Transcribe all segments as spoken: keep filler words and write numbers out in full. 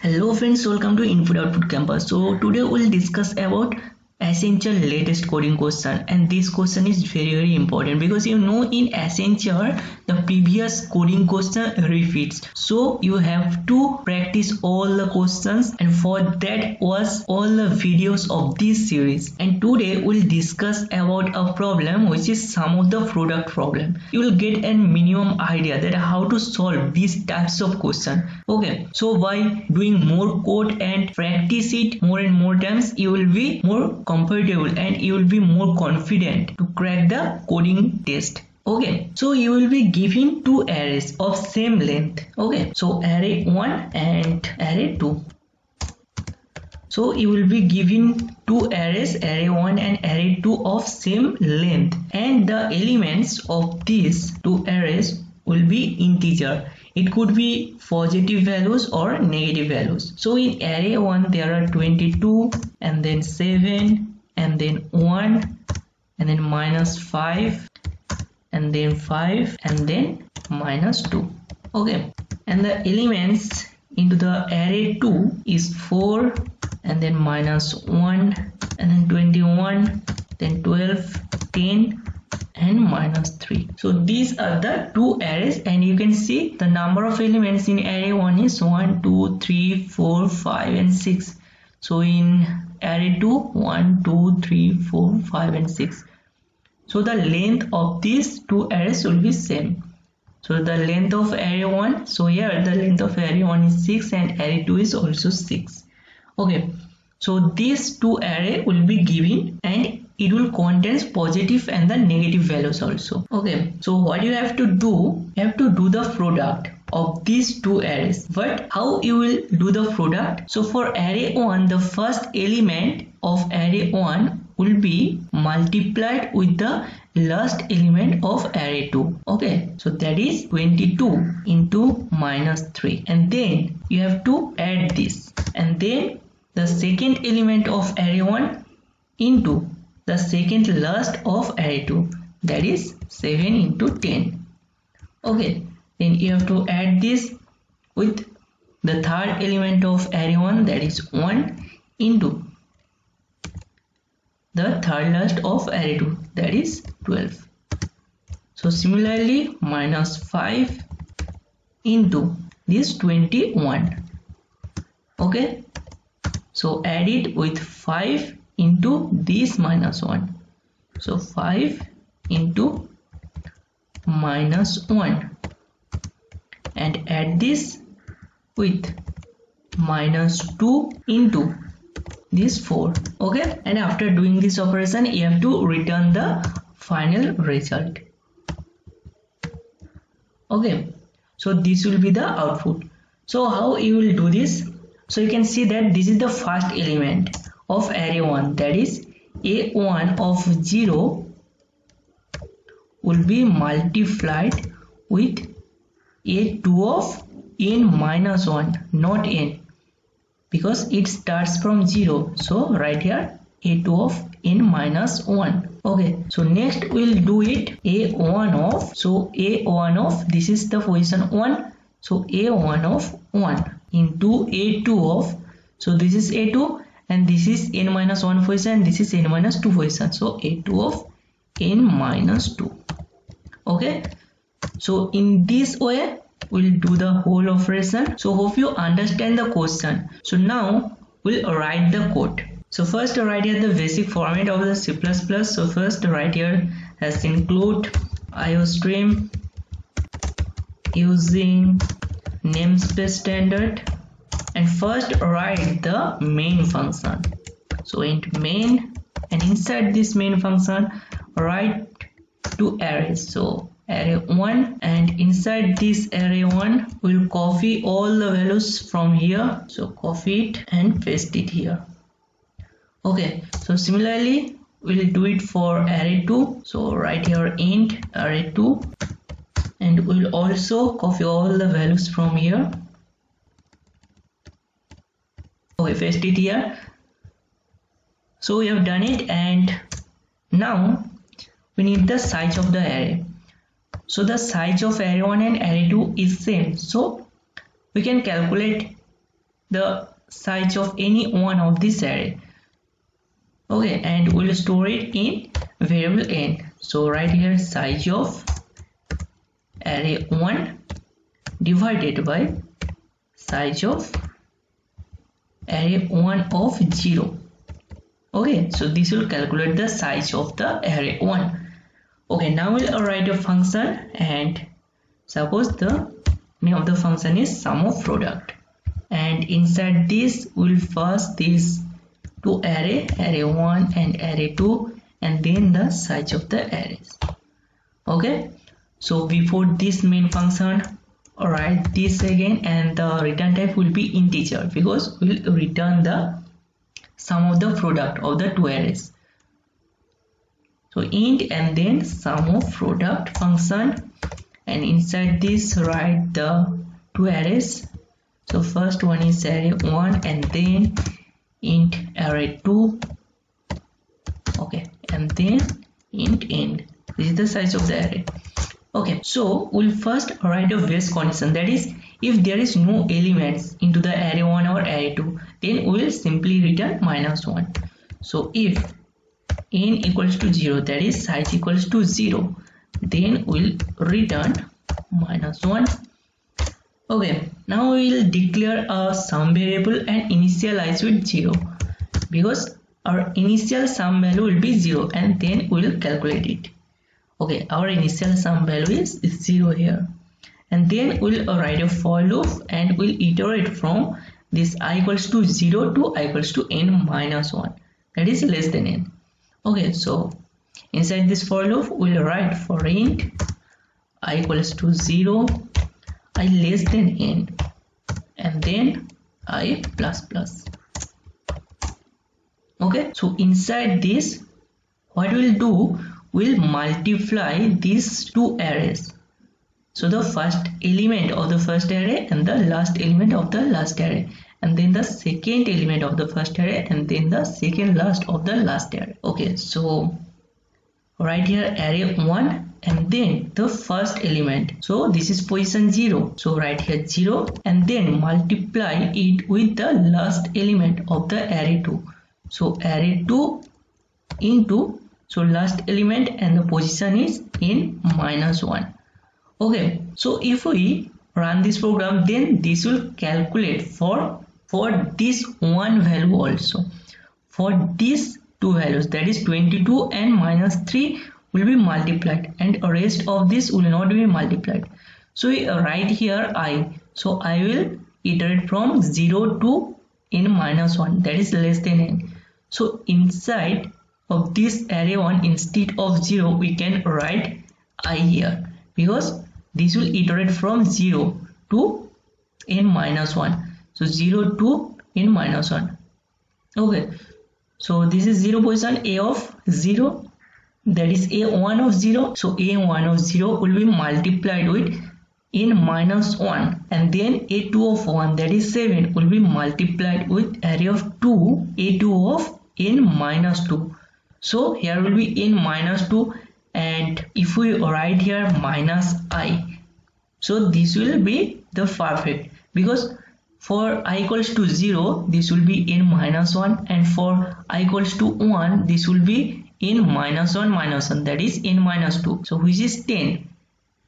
Hello friends, welcome to Input Output Campus. So today we'll discuss about Accenture latest coding question, and this question is very very important because you know in Accenture the previous coding question repeats, so you have to practice all the questions, and for that was all the videos of this series. And today we'll discuss about a problem which is some of the product problem. You will get a minimum idea that how to solve these types of question. Okay, so by doing more code and practice it more and more times, you will be more comfortable and you will be more confident to crack the coding test. Okay, so you will be given two arrays of same length. Okay, so array one and array two. So you will be given two arrays, array one and array two of same length, and the elements of these two arrays will be integer. It could be positive values or negative values. So in array one there are twenty-two, and then seven, and then one, and then minus five, and then five, and then minus two. Okay, and the elements into the array two is four, and then minus one, and then twenty-one, then twelve, ten, and minus three. So these are the two arrays, and you can see the number of elements in array one is one, two, three, four, five, and six. So in array two, one, two, three, four, five, and six. So the length of these two arrays will be same. So the length of array one, so here the length of array one is six and array two is also six. Okay, so these two array will be given, and it will contains positive and the negative values also. Okay, so what you have to do, you have to do the product of these two arrays. But how you will do the product? So for array one, the first element of array one will be multiplied with the last element of array two. Okay, so that is twenty-two into minus three, and then you have to add this, and then the second element of array one into the second last of array two, that is seven into ten. Okay, then you have to add this with the third element of array one, that is one, into the third last of array two, that is twelve. So similarly minus five into this twenty-one. Okay, so add it with five into this minus one. So five into minus one, and add this with minus two into this four. Okay, and after doing this operation you have to return the final result. Okay, so this will be the output. So how you will do this? So you can see that this is the first element of array one, that is a one of zero will be multiplied with a two of n minus one, not n, because it starts from zero. So right here a two of n minus one. Okay, so next we'll do it a one of, so a one of, this is the position one, so a one of one into a two of, so this is a two, and this is n minus one position, and this is n minus two position, so a two of n minus two. Okay, so in this way we'll do the whole operation. So hope you understand the question. So now we'll write the code. So first write here the basic format of the C plus plus. So first write here as include iostream using namespace standard, and first write the main function. So int main, and inside this main function write two arrays. So array one, and inside this array one we'll copy all the values from here. So copy it and paste it here. Okay, so similarly we'll do it for array two. So write here int array two, and we'll also copy all the values from here. Okay, paste it here. So we have done it, and now we need the size of the array. So the size of array one and array two is same, so we can calculate the size of any one of this array, okay, and we'll store it in variable n. So right here, size of array one divided by size of array one of zero. Okay, so this will calculate the size of the array one. Okay, now we'll write a function, and suppose the name of the function is sum of product, and inside this we'll pass this two array, array one and array two, and then the size of the arrays. Okay, so before this main function, write this again, and the return type will be integer because we'll return the sum of the product of the two arrays. So int and then sum of product function, and inside this write the two arrays. So first one is array one and then int array two, okay, and then int n. This is the size of the array. Okay, so we'll first write a base condition, that is, if there is no elements into the array one or array two, then we will simply return minus one. So if n equals to zero, that is size equals to zero, then we'll return minus one. Okay, now we will declare a sum variable and initialize with zero, because our initial sum value will be zero, and then we will calculate it. Okay, our initial sum value is zero here, and then we'll write a for loop, and we'll iterate from this I equals to zero to I equals to n minus one, that is less than n. Okay, so inside this for loop we'll write for int I equals to zero, I less than n, and then I plus plus. Okay, so inside this what we'll do, will multiply these two arrays, so the first element of the first array and the last element of the last array, and then the second element of the first array, and then the second last of the last array. Okay, so right here array one and then the first element, so this is position zero, so right here zero, and then multiply it with the last element of the array two, so array two into, so last element and the position is in minus one. Okay, so if we run this program, then this will calculate for for this one value also. For these two values, that is twenty-two and minus three, will be multiplied, and rest of this will not be multiplied. So we write here I. So I will iterate from zero to n minus one, that is less than n. So inside of this array one, instead of zero we can write I here, because this will iterate from zero to n minus one, so zero to n minus one. Okay, so this is zero position a of zero, that is a one of zero, so a one of zero will be multiplied with n minus one, and then a two of one, that is seven, will be multiplied with array of two, a two of n minus two. So here will be n minus two, and if we write here minus I, so this will be the perfect, because for I equals to zero this will be n minus one, and for I equals to one this will be n minus one minus one, that is n minus two, so which is ten.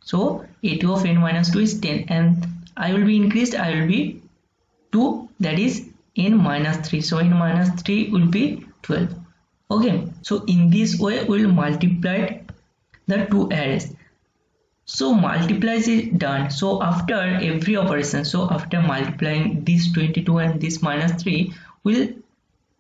So a two of n minus two is ten, and I will be increased, I will be two, that is n minus three, so n minus three will be twelve. Okay, so in this way we will multiply the two arrays. So multiply is done, so after every operation, so after multiplying this twenty-two and this minus three, we'll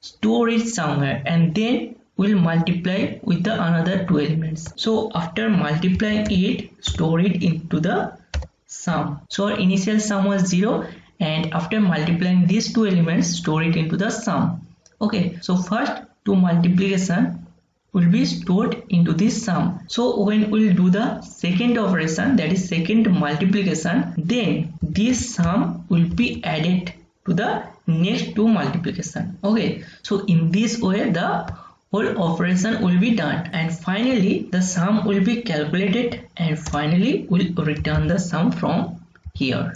store it somewhere, and then we'll multiply with the another two elements. So after multiplying it, store it into the sum. So our initial sum was zero, and after multiplying these two elements, store it into the sum. Okay, so first two multiplication will be stored into this sum. So when we'll do the second operation, that is second multiplication, then this sum will be added to the next two multiplication. Okay, so in this way the whole operation will be done, and finally the sum will be calculated, and finally we'll return the sum from here.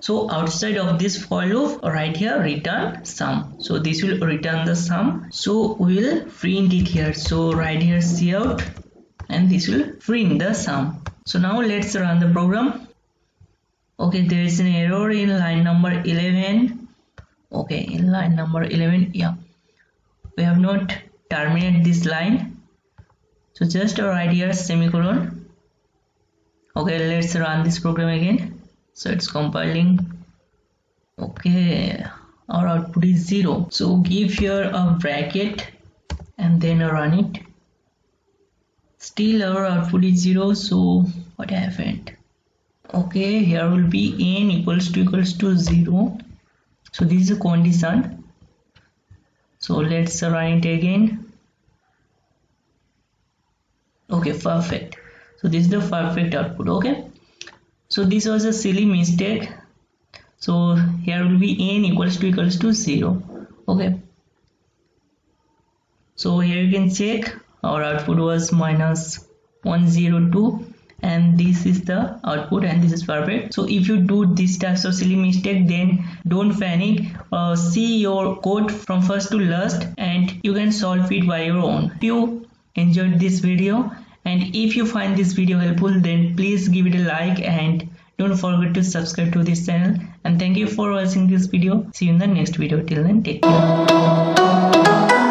So outside of this for loop, right here return sum. So this will return the sum. So we will print it here. So right here cout, and this will print the sum. So now let's run the program. Okay, there is an error in line number eleven. Okay, in line number eleven, yeah, we have not terminated this line. So just right here semicolon. Okay, let's run this program again. So it's compiling. Okay, our output is zero. So give here a bracket and then run it. Still our output is zero. So what happened? Okay, here will be n equals to equals to zero. So this is a condition. So let's run it again. Okay, perfect. So this is the perfect output. Okay, so this was a silly mistake. So here will be n equals to equals to zero. Okay, so here you can check our output was minus one zero two, and this is the output, and this is perfect. So if you do this type of silly mistake, then don't panic. Uh, see your code from first to last, and you can solve it by your own. If you enjoyed this video, and if you find this video helpful, then please give it a like, and don't forget to subscribe to this channel. And thank you for watching this video. See you in the next video. Till then, take care.